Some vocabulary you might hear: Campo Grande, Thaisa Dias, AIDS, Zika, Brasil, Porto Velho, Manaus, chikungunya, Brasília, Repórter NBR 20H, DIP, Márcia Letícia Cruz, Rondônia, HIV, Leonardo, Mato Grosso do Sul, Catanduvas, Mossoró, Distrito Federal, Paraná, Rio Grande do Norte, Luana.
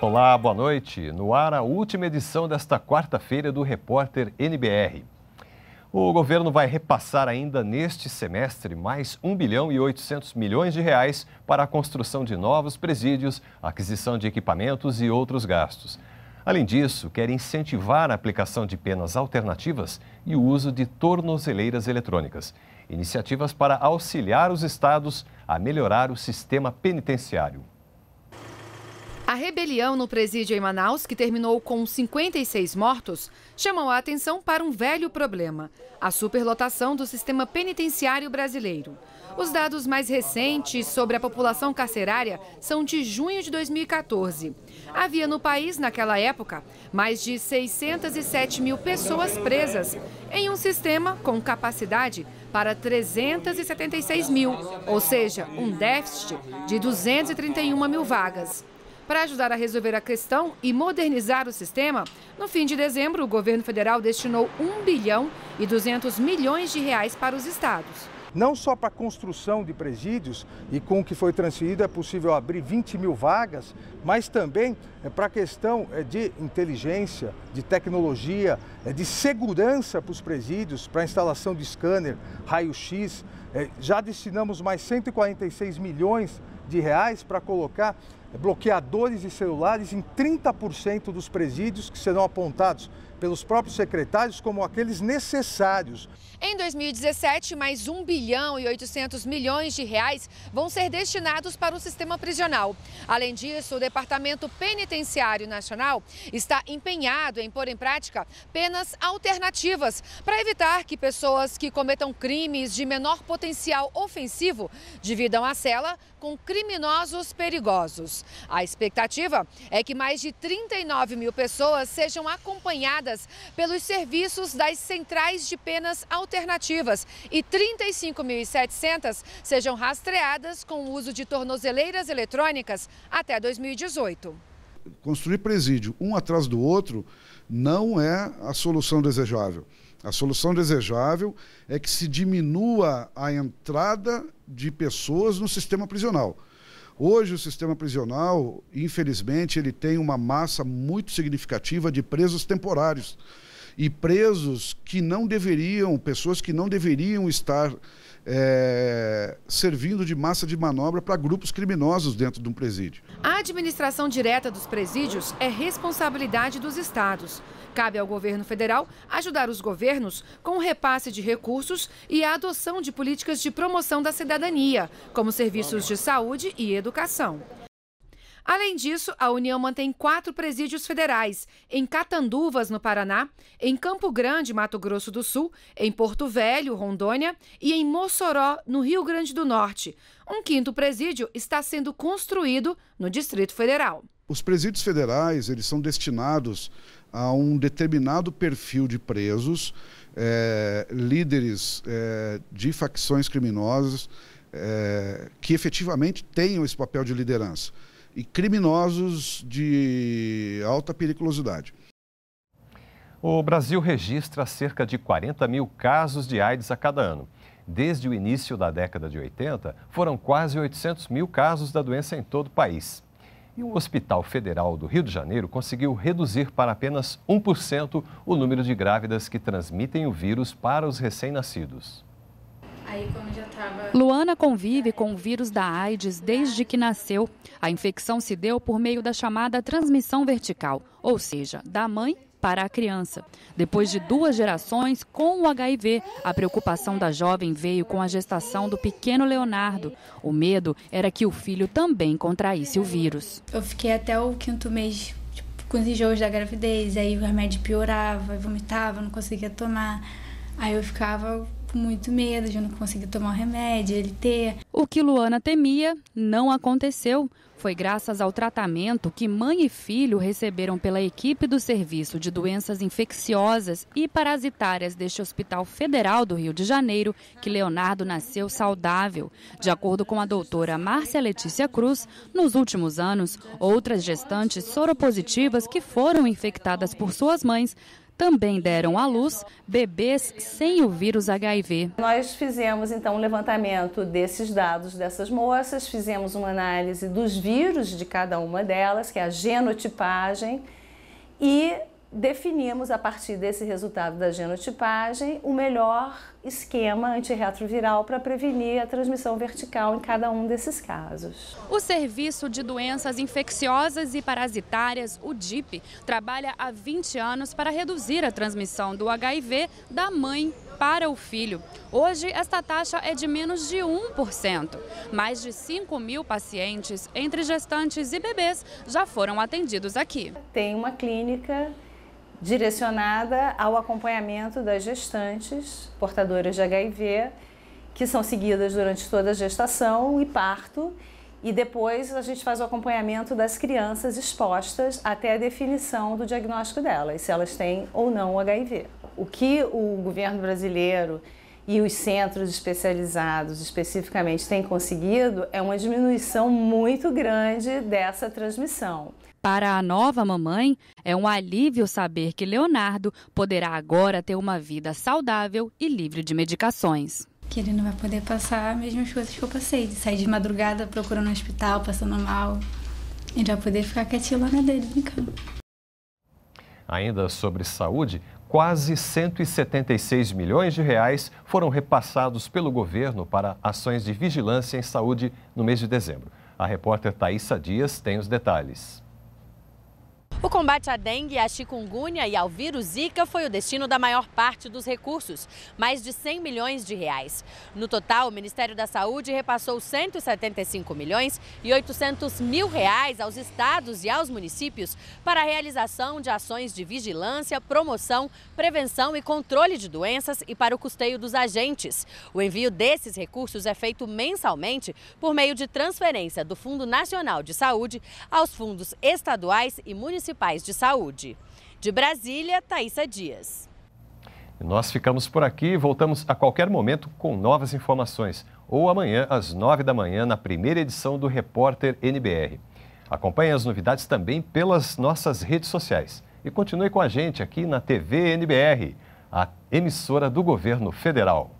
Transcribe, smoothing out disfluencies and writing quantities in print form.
Olá, boa noite. No ar, a última edição desta quarta-feira do Repórter NBR. O governo vai repassar ainda neste semestre mais R$ 1,8 bilhão para a construção de novos presídios, aquisição de equipamentos e outros gastos. Além disso, quer incentivar a aplicação de penas alternativas e o uso de tornozeleiras eletrônicas, iniciativas para auxiliar os estados a melhorar o sistema penitenciário. A rebelião no presídio em Manaus, que terminou com 56 mortos, chamou a atenção para um velho problema: a superlotação do sistema penitenciário brasileiro. Os dados mais recentes sobre a população carcerária são de junho de 2014. Havia no país, naquela época, mais de 607 mil pessoas presas em um sistema com capacidade para 376 mil, ou seja, um déficit de 231 mil vagas. Para ajudar a resolver a questão e modernizar o sistema, no fim de dezembro, o governo federal destinou R$ 1,2 bilhão para os estados. Não só para a construção de presídios, e com o que foi transferido é possível abrir 20 mil vagas, mas também para a questão de inteligência, de tecnologia, de segurança para os presídios, para a instalação de scanner, raio-x. Já destinamos mais R$ 146 milhões para colocar bloqueadores de celulares em 30% dos presídios, que serão apontados pelos próprios secretários como aqueles necessários. Em 2017, mais R$ 1,8 bilhão vão ser destinados para o sistema prisional. Além disso, o Departamento Penitenciário Nacional está empenhado em pôr em prática penas alternativas para evitar que pessoas que cometam crimes de menor potencial ofensivo dividam a cela com criminosos perigosos. A expectativa é que mais de 39 mil pessoas sejam acompanhadas pelos serviços das centrais de penas alternativas e 35.700 sejam rastreadas com o uso de tornozeleiras eletrônicas até 2018. Construir presídio um atrás do outro não é a solução desejável. A solução desejável é que se diminua a entrada de pessoas no sistema prisional. Hoje o sistema prisional, infelizmente, ele tem uma massa muito significativa de presos temporários e presos que não deveriam, pessoas que não deveriam estar servindo de massa de manobra para grupos criminosos dentro de um presídio. A administração direta dos presídios é responsabilidade dos estados. Cabe ao governo federal ajudar os governos com o repasse de recursos e a adoção de políticas de promoção da cidadania, como serviços de saúde e educação. Além disso, a União mantém 4 presídios federais, em Catanduvas, no Paraná, em Campo Grande, Mato Grosso do Sul, em Porto Velho, Rondônia e em Mossoró, no Rio Grande do Norte. Um 5º presídio está sendo construído no Distrito Federal. Os presídios federais, eles são destinados a um determinado perfil de presos, líderes de facções criminosas que efetivamente tenham esse papel de liderança. E criminosos de alta periculosidade. O Brasil registra cerca de 40 mil casos de AIDS a cada ano. Desde o início da década de 80, foram quase 800 mil casos da doença em todo o país. E o Hospital Federal do Rio de Janeiro conseguiu reduzir para apenas 1% o número de grávidas que transmitem o vírus para os recém-nascidos. Luana convive com o vírus da AIDS desde que nasceu. A infecção se deu por meio da chamada transmissão vertical, ou seja, da mãe para a criança. Depois de 2 gerações com o HIV, a preocupação da jovem veio com a gestação do pequeno Leonardo. O medo era que o filho também contraísse o vírus. Eu fiquei até o 5º mês com os enjoos da gravidez, aí o remédio piorava, vomitava, não conseguia tomar. Aí eu ficava com muito medo de não conseguir tomar o remédio, ele ter. O que Luana temia não aconteceu. Foi graças ao tratamento que mãe e filho receberam pela equipe do Serviço de Doenças Infecciosas e Parasitárias deste Hospital Federal do Rio de Janeiro que Leonardo nasceu saudável. De acordo com a doutora Márcia Letícia Cruz, nos últimos anos, outras gestantes soropositivas que foram infectadas por suas mães também deram à luz bebês sem o vírus HIV. Nós fizemos então um levantamento desses dados dessas moças, fizemos uma análise dos vírus de cada uma delas, que é a genotipagem, e definimos a partir desse resultado da genotipagem o melhor esquema antirretroviral para prevenir a transmissão vertical em cada um desses casos. O Serviço de Doenças Infecciosas e Parasitárias, o DIP, trabalha há 20 anos para reduzir a transmissão do HIV da mãe para o filho. Hoje, esta taxa é de menos de 1%. Mais de 5 mil pacientes, entre gestantes e bebês, já foram atendidos aqui. Tem uma clínica direcionada ao acompanhamento das gestantes portadoras de HIV, que são seguidas durante toda a gestação e parto, e depois a gente faz o acompanhamento das crianças expostas até a definição do diagnóstico delas, se elas têm ou não HIV. O que o governo brasileiro e os centros especializados, especificamente, têm conseguido é uma diminuição muito grande dessa transmissão. Para a nova mamãe, é um alívio saber que Leonardo poderá agora ter uma vida saudável e livre de medicações. Que ele não vai poder passar as mesmas coisas que eu passei, de sair de madrugada procurando um hospital, passando mal. Ele vai poder ficar quietinho lá na dele, brincando. Ainda sobre saúde, quase 176 milhões de reais foram repassados pelo governo para ações de vigilância em saúde no mês de dezembro. A repórter Thaisa Dias tem os detalhes. O combate à dengue, à chikungunya e ao vírus Zika foi o destino da maior parte dos recursos, mais de 100 milhões de reais. No total, o Ministério da Saúde repassou 175 milhões e 800 mil reais aos estados e aos municípios para a realização de ações de vigilância, promoção, prevenção e controle de doenças e para o custeio dos agentes. O envio desses recursos é feito mensalmente por meio de transferência do Fundo Nacional de Saúde aos fundos estaduais e municipais de saúde. De Brasília, Thaisa Dias. Nós ficamos por aqui e voltamos a qualquer momento com novas informações. Ou amanhã, às 9h, na primeira edição do Repórter NBR. Acompanhe as novidades também pelas nossas redes sociais. E continue com a gente aqui na TV NBR, a emissora do Governo Federal.